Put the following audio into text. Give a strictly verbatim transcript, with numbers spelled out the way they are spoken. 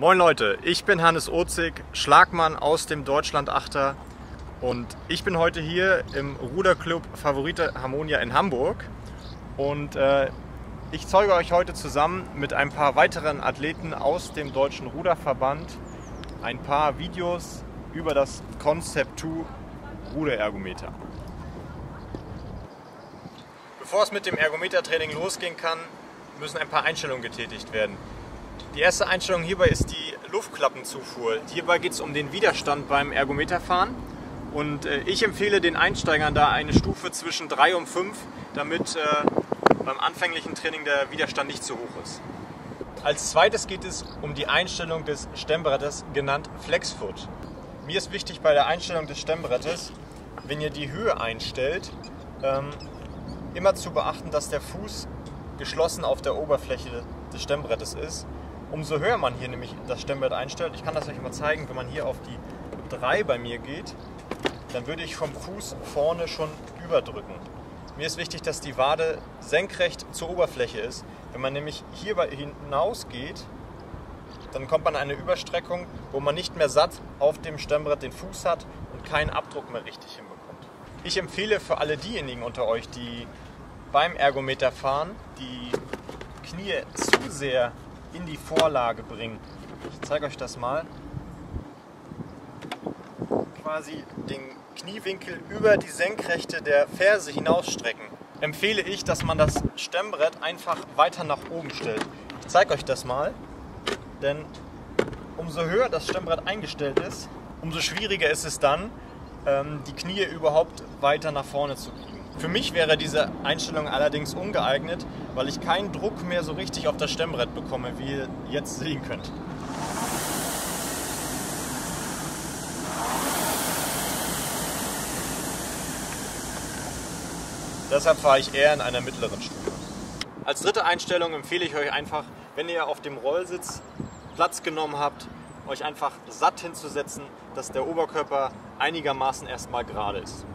Moin Leute, ich bin Hannes Ocik, Schlagmann aus dem Deutschlandachter und ich bin heute hier im Ruderclub Favorite Harmonia in Hamburg und äh, ich zeuge euch heute zusammen mit ein paar weiteren Athleten aus dem Deutschen Ruderverband ein paar Videos über das Concept zwei Ruderergometer. Bevor es mit dem Ergometertraining losgehen kann, müssen ein paar Einstellungen getätigt werden. Die erste Einstellung hierbei ist die Luftklappenzufuhr. Hierbei geht es um den Widerstand beim Ergometerfahren und äh, ich empfehle den Einsteigern da eine Stufe zwischen drei und fünf, damit äh, beim anfänglichen Training der Widerstand nicht zu hoch ist. Als zweites geht es um die Einstellung des Stemmbrettes, genannt Flexfoot. Mir ist wichtig bei der Einstellung des Stemmbrettes, wenn ihr die Höhe einstellt, ähm, immer zu beachten, dass der Fuß geschlossen auf der Oberfläche des Stemmbrettes ist. Umso höher man hier nämlich das Stemmbrett einstellt, ich kann das euch mal zeigen, wenn man hier auf die drei bei mir geht, dann würde ich vom Fuß vorne schon überdrücken. Mir ist wichtig, dass die Wade senkrecht zur Oberfläche ist. Wenn man nämlich hier hinaus geht, dann kommt man an eine Überstreckung, wo man nicht mehr satt auf dem Stemmbrett den Fuß hat und keinen Abdruck mehr richtig hinbekommt. Ich empfehle für alle diejenigen unter euch, die beim Ergometerfahren die Knie zu sehr in die Vorlage bringen. Ich zeige euch das mal. Quasi den Kniewinkel über die Senkrechte der Ferse hinausstrecken. Empfehle ich, dass man das Stemmbrett einfach weiter nach oben stellt. Ich zeige euch das mal, denn umso höher das Stemmbrett eingestellt ist, umso schwieriger ist es dann, die Knie überhaupt weiter nach vorne zu kriegen. Für mich wäre diese Einstellung allerdings ungeeignet, weil ich keinen Druck mehr so richtig auf das Stemmbrett bekomme, wie ihr jetzt sehen könnt. Deshalb fahre ich eher in einer mittleren Stufe. Als dritte Einstellung empfehle ich euch einfach, wenn ihr auf dem Rollsitz Platz genommen habt, euch einfach satt hinzusetzen, dass der Oberkörper einigermaßen erstmal gerade ist.